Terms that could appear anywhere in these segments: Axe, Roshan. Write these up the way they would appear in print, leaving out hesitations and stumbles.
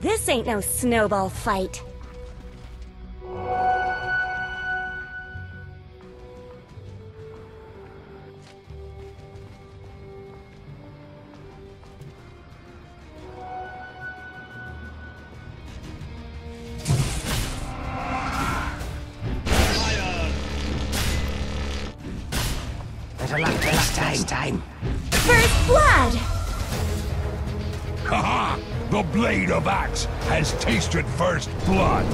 This ain't no snowball fight. Time. First blood! Haha! The blade of Axe has tasted first blood!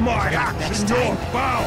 My axe in your bow!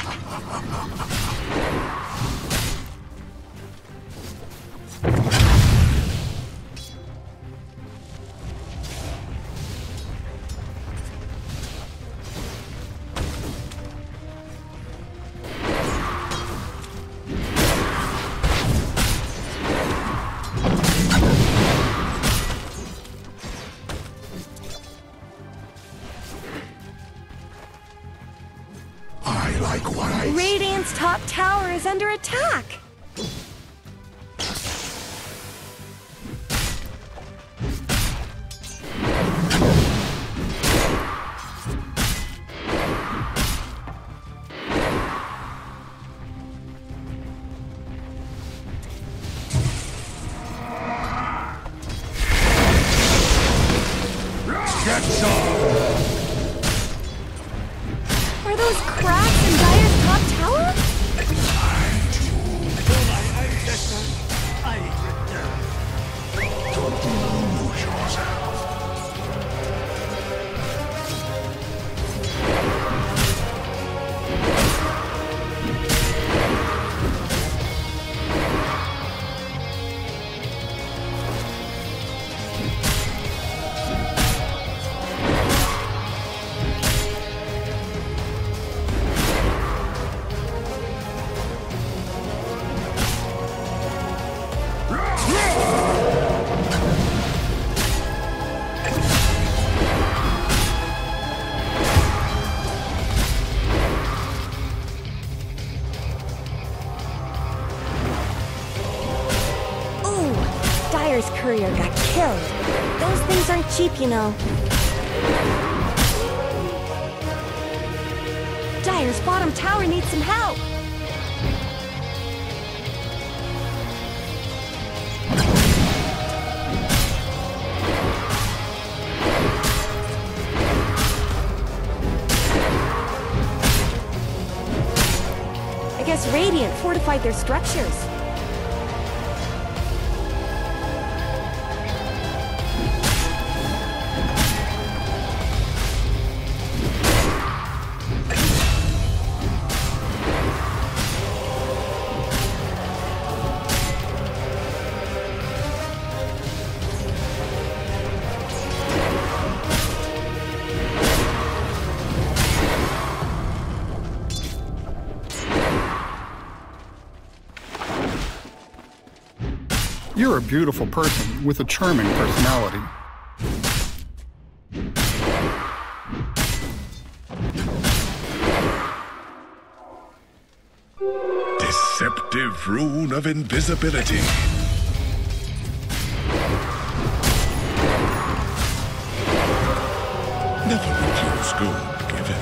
Likewise. Radiant's top tower is under attack! Get some! Are those cracks in Dire's top tower? Don't lose yourself. got killed. Those things aren't cheap, you know. Dire's bottom tower needs some help! I guess Radiant fortified their structures. You're a beautiful person with a charming personality. Deceptive rune of invisibility. Never refuse good given.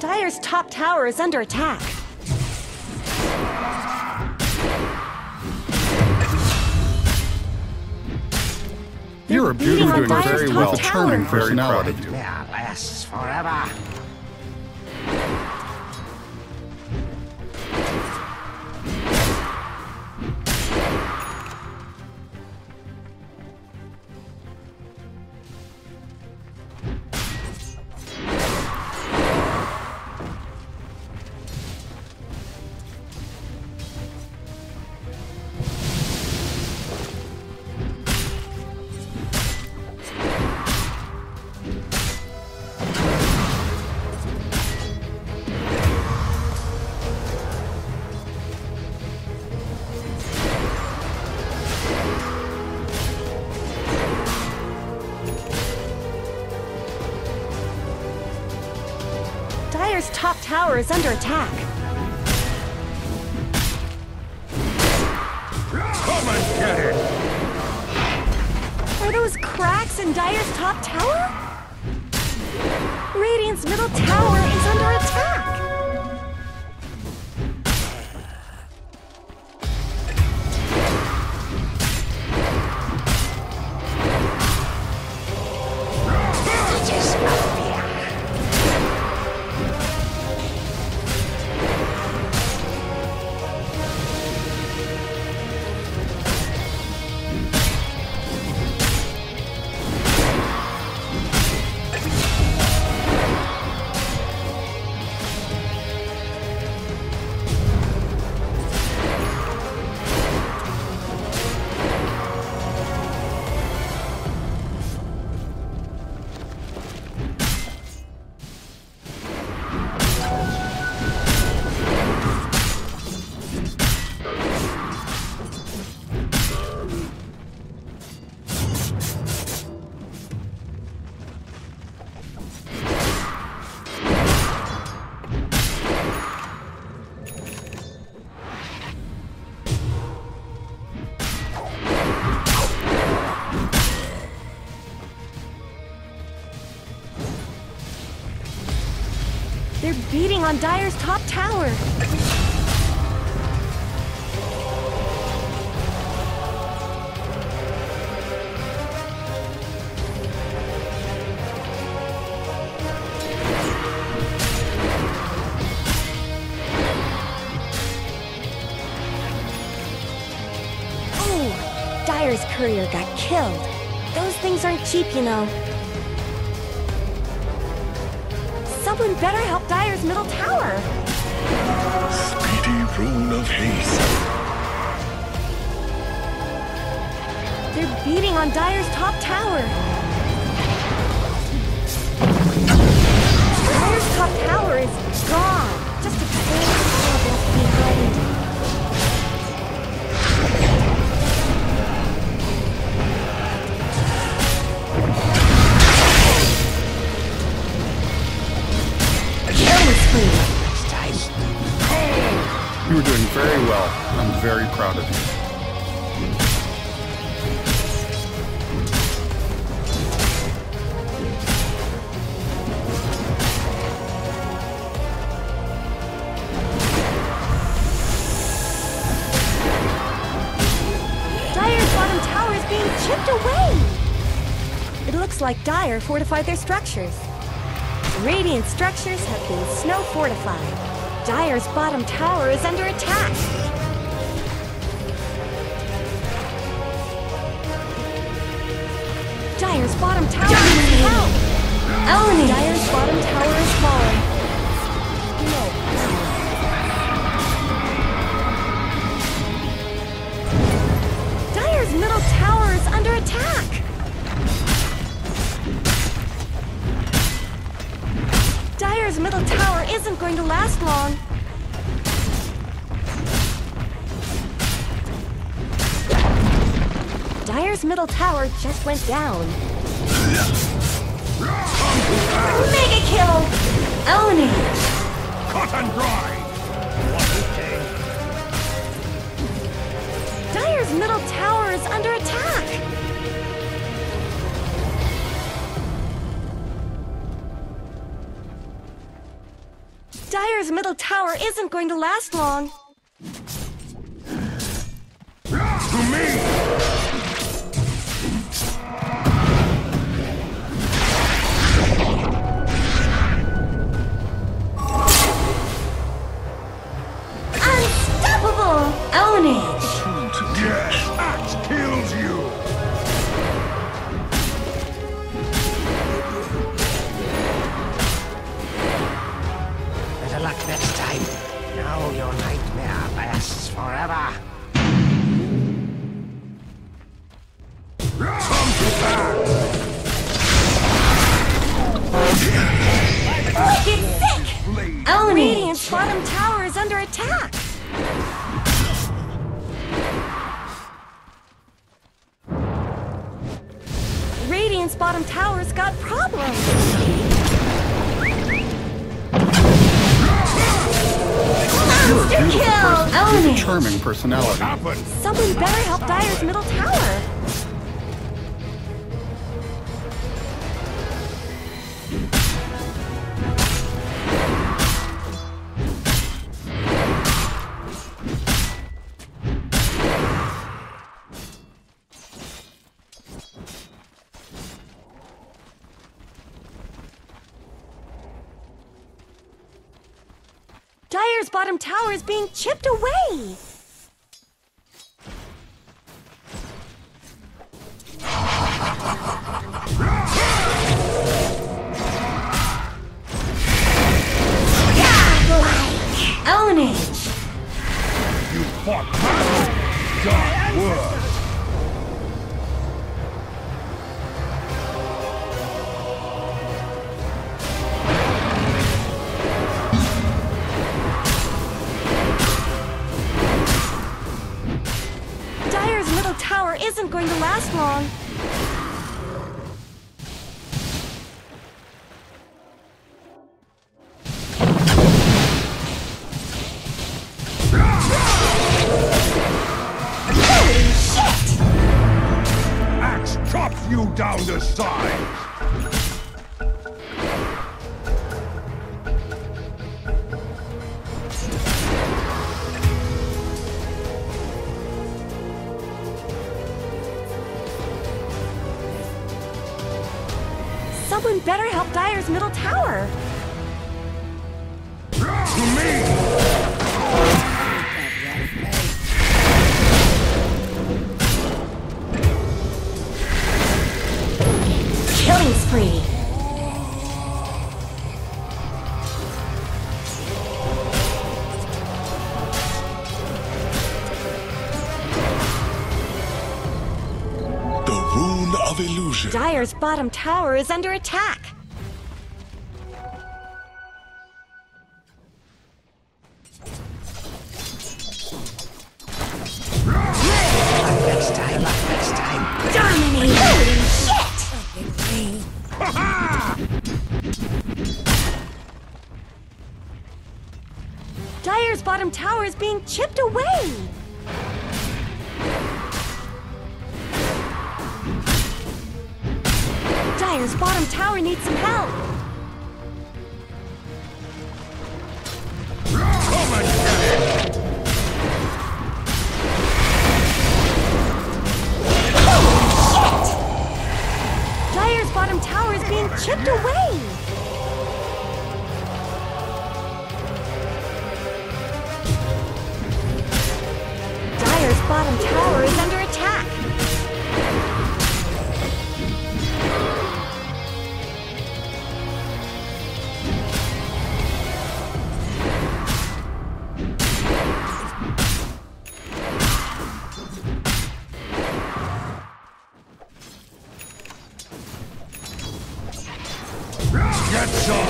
Dire's top tower is under attack. You're a beauty doing very well with a charming personality. Yeah, lasts forever. Dire's top tower is under attack. Come and get it! Are those cracks in Dire's top tower? Radiant's middle tower is under attack! They're beating on Dire's top tower! Oh! Dire's courier got killed! Those things aren't cheap, you know. Someone better help Dire's middle tower! mighty rune of haste. They're beating on Dire's top tower. Dire's top tower is gone. Just a faint behind. You are doing very well. I'm very proud of you. Dire's bottom tower is being chipped away! It looks like Dire fortified their structures. Radiant structures have been snow fortified. Dire's bottom tower is under attack! Dire's bottom tower is down! Eleni! Dire's bottom tower is falling. No. Dire's middle tower is under attack! Dire's middle tower isn't going to last long. Dire's middle tower just went down. Mega kill! Eleni! Cut and dry! Dire's middle tower is under attack! Dire's middle tower isn't going to last long. To me! Unstoppable! Eleni! Yes, Axe kills you! Next time, now your nightmare lasts forever. Come to back! Wicked sick! Eleni's bottom tower is under attack! Radiant's bottom tower's got problems! Monster kill! Eleni! Charming personality. Someone better help Dire's middle tower! Dire's bottom tower is being chipped away! Godlike! Eleni! You fought battle! God worse! Tower isn't going to last long. Holy shit! Axe chops you down to size. Someone better help Dire's middle tower! To me! Killing spree! of illusion. Dire's bottom tower is under attack. Next time. Dominate! Holy shit! Dire's bottom tower is being chipped away. Dire's bottom tower needs some help. Oh my God. Holy shit! Dire's bottom tower is being chipped away. Bottom tower is under attack. Get some!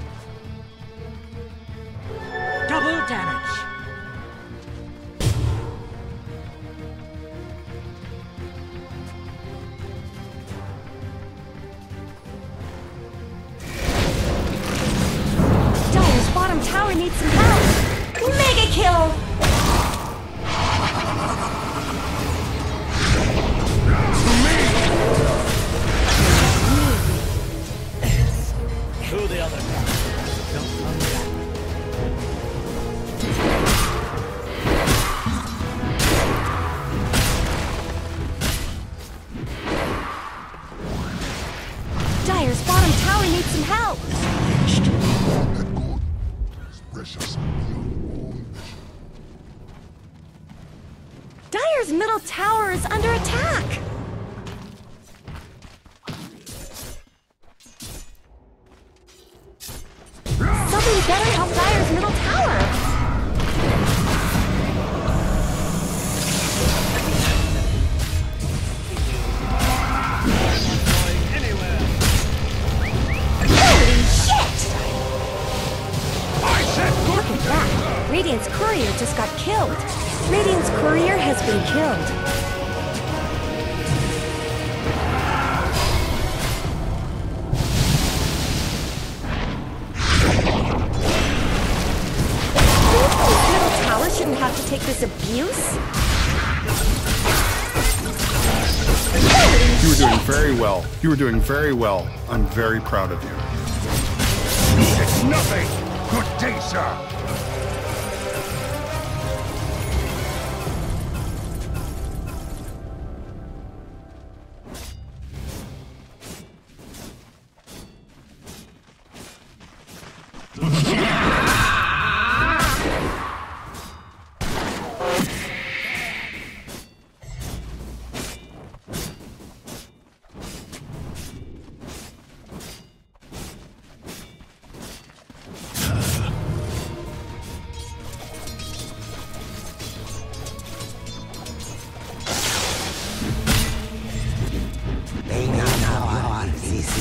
Tower needs some help. Mega kill. Who the other? Dire's bottom tower needs some help. Dire's middle tower is under attack. Something better help Dire's middle tower. Radiant's courier just got killed. Radiant's courier has been killed. This middle tower shouldn't have to take this abuse. You were doing very well. I'm very proud of you. It's nothing. Good day, sir.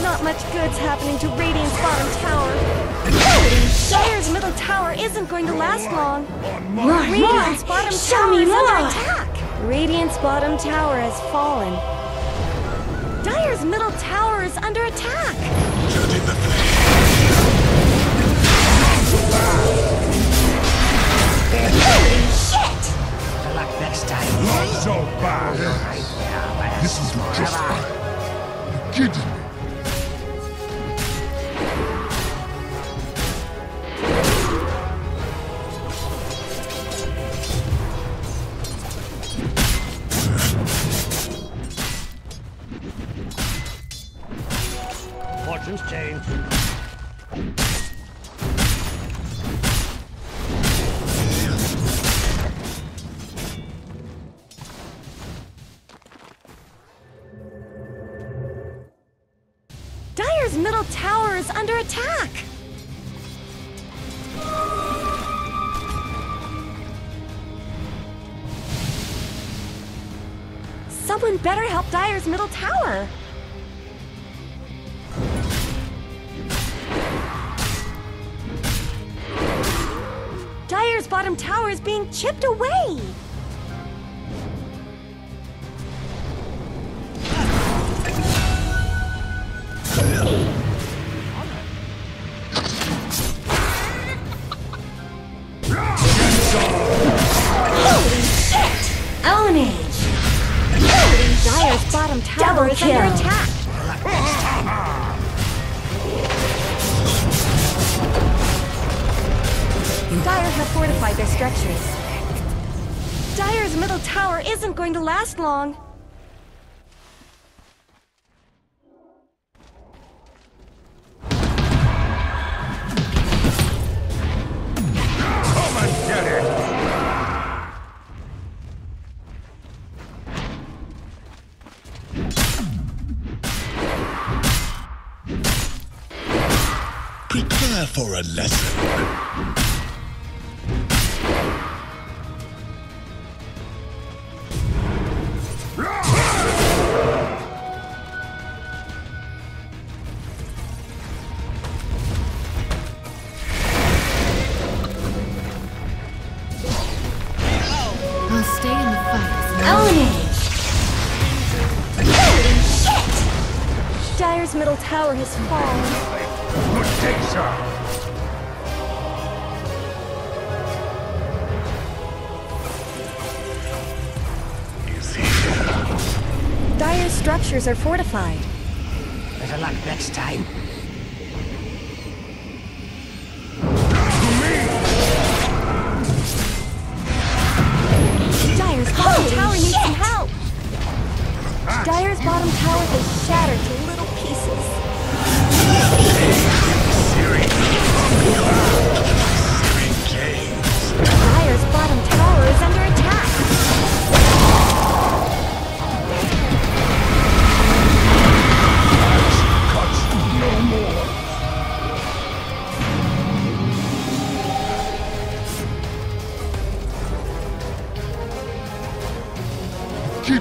Not much good's happening to Radiant's bottom tower. Dire's middle tower isn't going to last long. Radiant's bottom tower is under attack. Radiant's bottom tower has fallen. Dire's middle tower is under attack. Judging the thing. Holy shit! Good luck next time. Not so bad. Yeah. This is just right. You're kidding me. Dire's middle tower is under attack. Someone better help Dire's middle tower. Dire's bottom tower is being chipped away. Dire's middle tower isn't going to last long. Come and get it! Prepare for a lesson. Dire's middle tower has fallen. Good take, sir. Is here. Dire's structures are fortified. Better luck next time. Dire's bottom tower needs some help. Dire's bottom tower is shattered to little Dire's bottom tower is under attack. Axe cuts no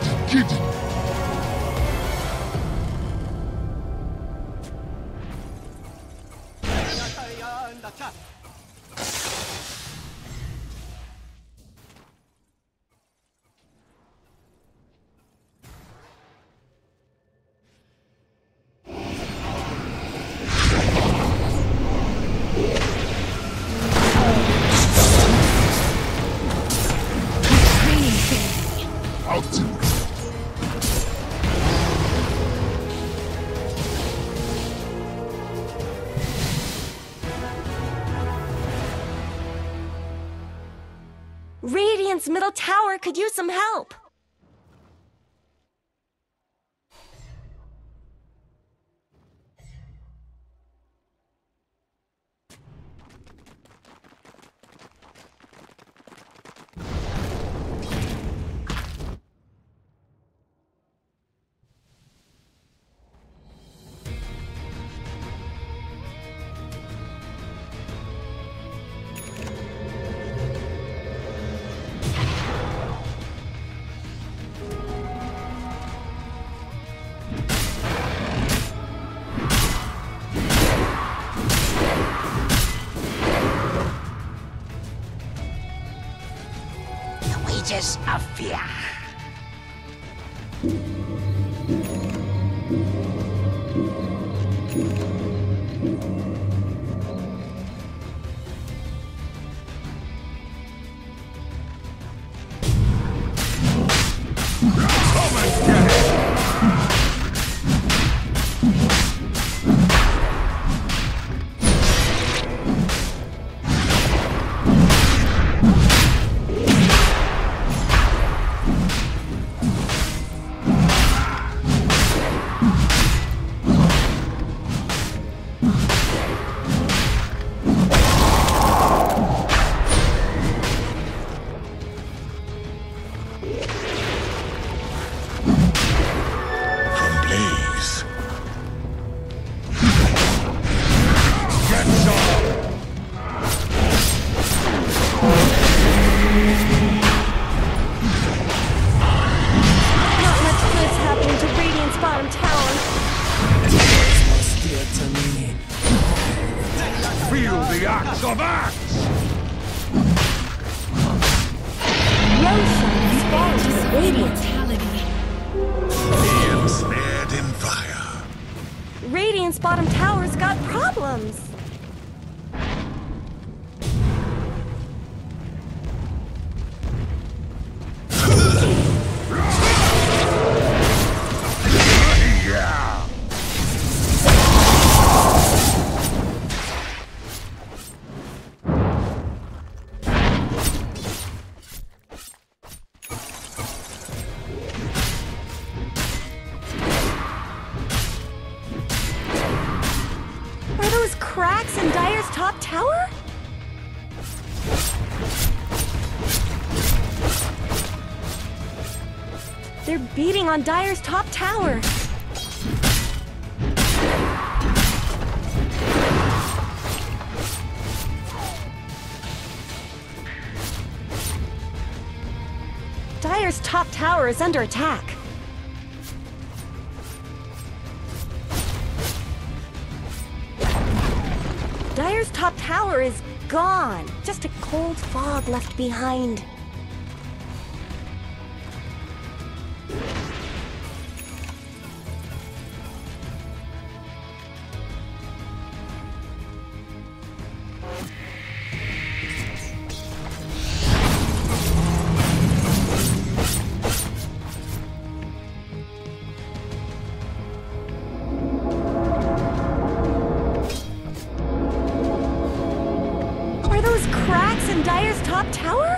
more. Kid. Radiant's middle tower could use some help. Of fear. Feel the axe of Axe! Roshan sparks his immortality. He ensnared in fire. Radiant's bottom tower's got problems. Cracks in Dire's top tower? They're beating on Dire's top tower. Dire's top tower is under attack. Dire's top tower is gone. Just a cold fog left behind. Cracks in Dire's top tower?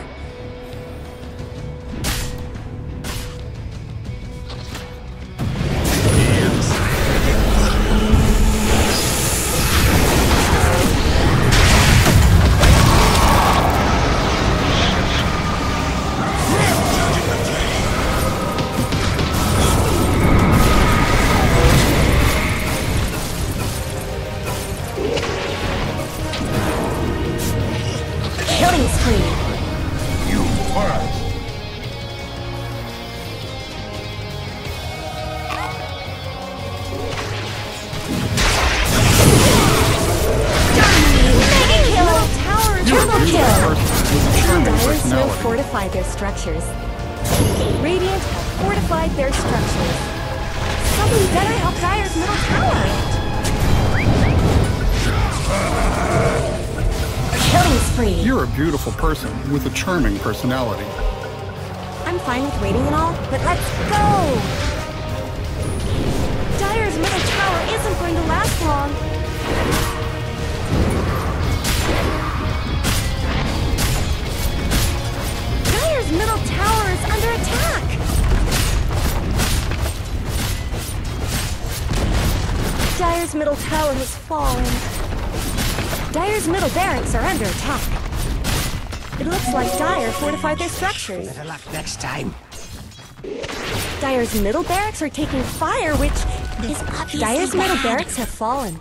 Killing spree. You first. Mega kill. Tower triple kill. Dire's now fortified their structures. Radiant have fortified their structures. Something better help Dire's middle tower. Killing spree. You're a beautiful person with a charming personality. I'm fine with waiting and all, but let's go! Dire's middle tower isn't going to last long. Dire's middle tower is under attack! Dire's middle tower has fallen. Dire's middle barracks are under attack. It looks like Dire fortified their structures. Better luck next time. Dire's middle barracks are taking fire, which is obviously Dire's middle barracks have fallen.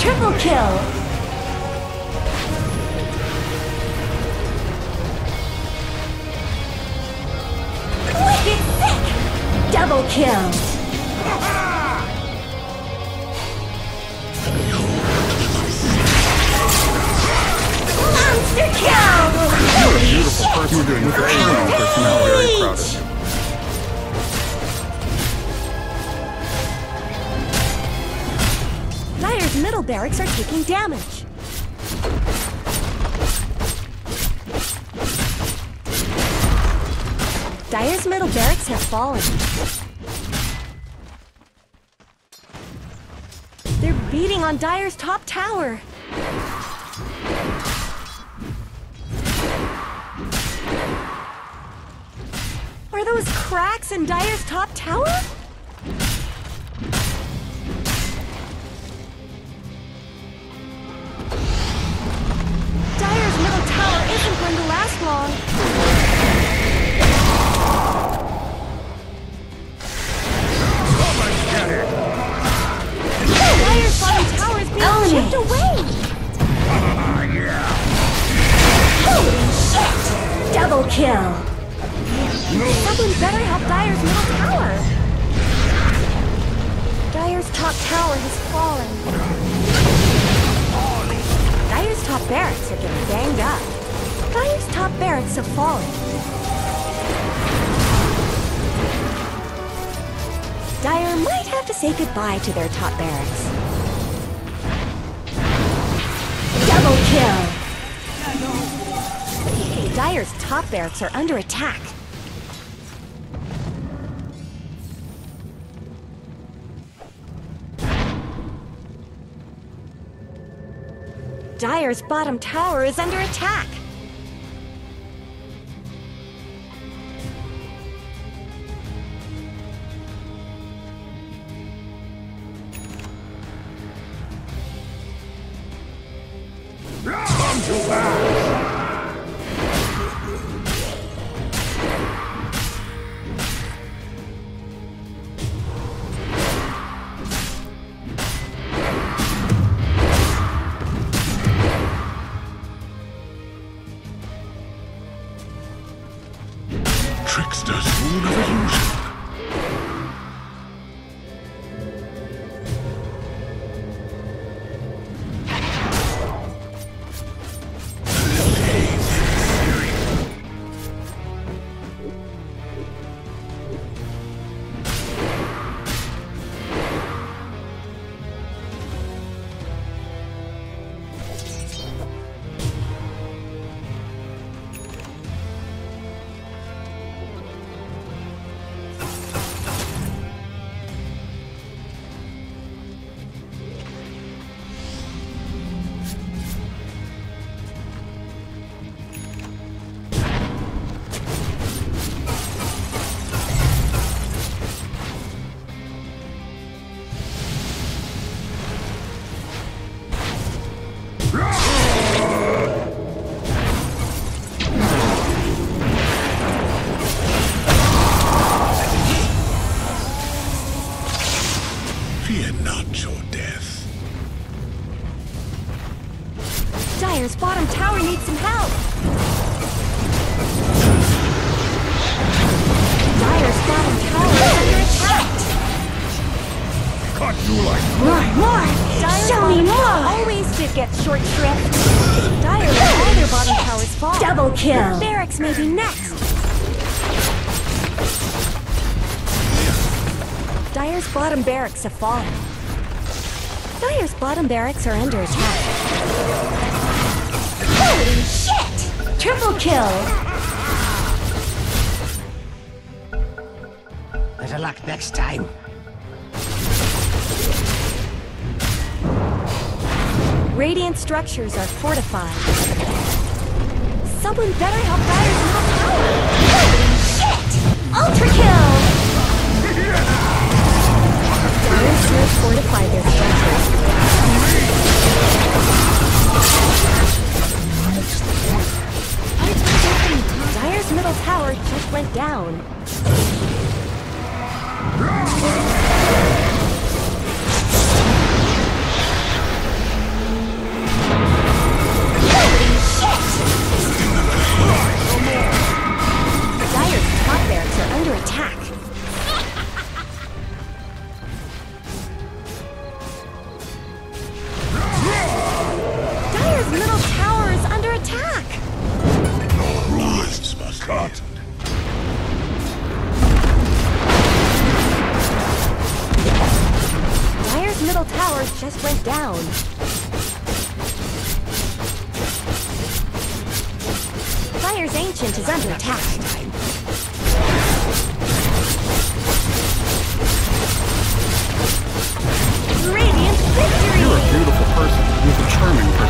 Triple kill! Wicked sick! Double kill! Monster kill! You're a beautiful person doing great work. Now very proud of you. Dire's middle barracks are taking damage. Dire's middle barracks have fallen. They're beating on Dire's top tower. Are those cracks in Dire's top tower? Dire's middle tower isn't going to last long. Dire's bottom tower is being chipped away. Holy shit! Double kill. Someone better help Dire's middle tower! Dire's top tower has fallen. Dire's top barracks are getting banged up. Dire's top barracks have fallen. Dire might have to say goodbye to their top barracks. Double kill! Dire's top barracks are under attack. Dire's bottom tower is under attack! Come to Tricksters will never use it. Dire's bottom tower needs some help! Dire's bottom tower is under attack! Cut you like more! Show me more! Always did get short shrift. Dire and all their bottom towers fall. Double kill! Barracks may be next! Dire's bottom barracks have fallen. Dire's bottom barracks are under attack. Holy shit! Triple kill! Better luck next time. Radiant structures are fortified. Someone better help Dire's middle tower! Holy shit! Ultra kill! Dire's will fortify their structures. Dire's middle tower just went down. Holy shit! Dire's top barracks are under attack. Dire's middle tower is under attack. Cut. Dire's middle tower just went down. Dire's ancient is under attack. Radiant victory! determined.